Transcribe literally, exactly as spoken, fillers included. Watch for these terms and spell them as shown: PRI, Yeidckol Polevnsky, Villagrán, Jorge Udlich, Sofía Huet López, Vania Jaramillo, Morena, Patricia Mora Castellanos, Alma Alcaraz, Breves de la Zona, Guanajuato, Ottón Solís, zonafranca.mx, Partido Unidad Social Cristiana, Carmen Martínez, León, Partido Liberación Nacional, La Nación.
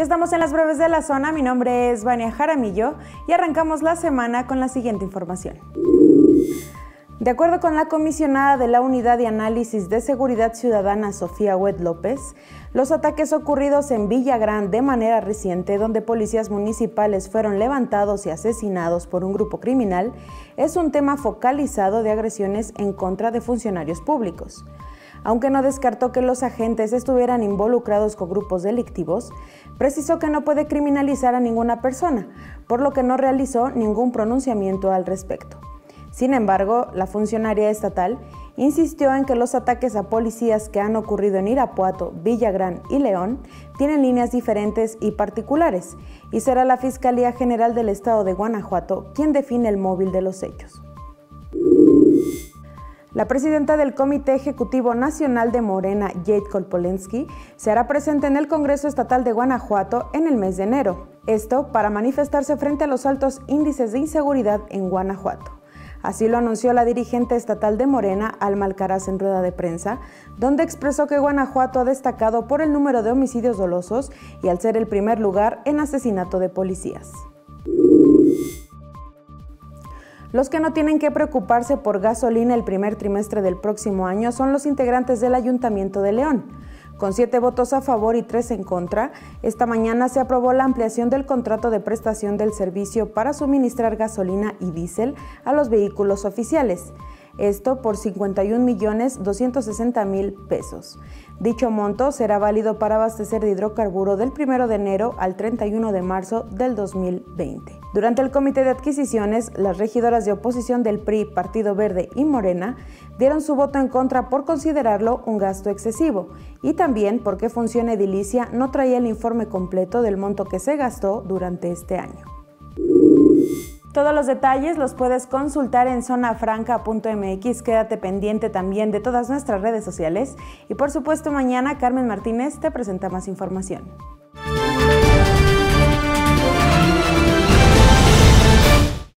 Ya estamos en las breves de la zona, mi nombre es Vania Jaramillo y arrancamos la semana con la siguiente información. De acuerdo con la comisionada de la Unidad de Análisis de Seguridad Ciudadana, Sofía Huet López, los ataques ocurridos en Villagrán de manera reciente, donde policías municipales fueron levantados y asesinados por un grupo criminal, es un tema focalizado de agresiones en contra de funcionarios públicos. Aunque no descartó que los agentes estuvieran involucrados con grupos delictivos, precisó que no puede criminalizar a ninguna persona, por lo que no realizó ningún pronunciamiento al respecto. Sin embargo, la funcionaria estatal insistió en que los ataques a policías que han ocurrido en Irapuato, Villagrán y León tienen líneas diferentes y particulares, y será la Fiscalía General del Estado de Guanajuato quien define el móvil de los hechos. La presidenta del Comité Ejecutivo Nacional de Morena, Yeidckol Polevnsky, será presente en el Congreso Estatal de Guanajuato en el mes de enero, esto para manifestarse frente a los altos índices de inseguridad en Guanajuato. Así lo anunció la dirigente estatal de Morena, Alma Alcaraz, en rueda de prensa, donde expresó que Guanajuato ha destacado por el número de homicidios dolosos y al ser el primer lugar en asesinato de policías. Los que no tienen que preocuparse por gasolina el primer trimestre del próximo año son los integrantes del Ayuntamiento de León. Con siete votos a favor y tres en contra, esta mañana se aprobó la ampliación del contrato de prestación del servicio para suministrar gasolina y diésel a los vehículos oficiales, esto por cincuenta y un millones doscientos sesenta mil pesos. Dicho monto será válido para abastecer de hidrocarburo del primero de enero al treinta y uno de marzo del dos mil veinte. Durante el comité de adquisiciones, las regidoras de oposición del P R I, Partido Verde y Morena dieron su voto en contra por considerarlo un gasto excesivo y también porque Función Edilicia no traía el informe completo del monto que se gastó durante este año. Todos los detalles los puedes consultar en zona franca punto m x, quédate pendiente también de todas nuestras redes sociales y por supuesto mañana Carmen Martínez te presenta más información.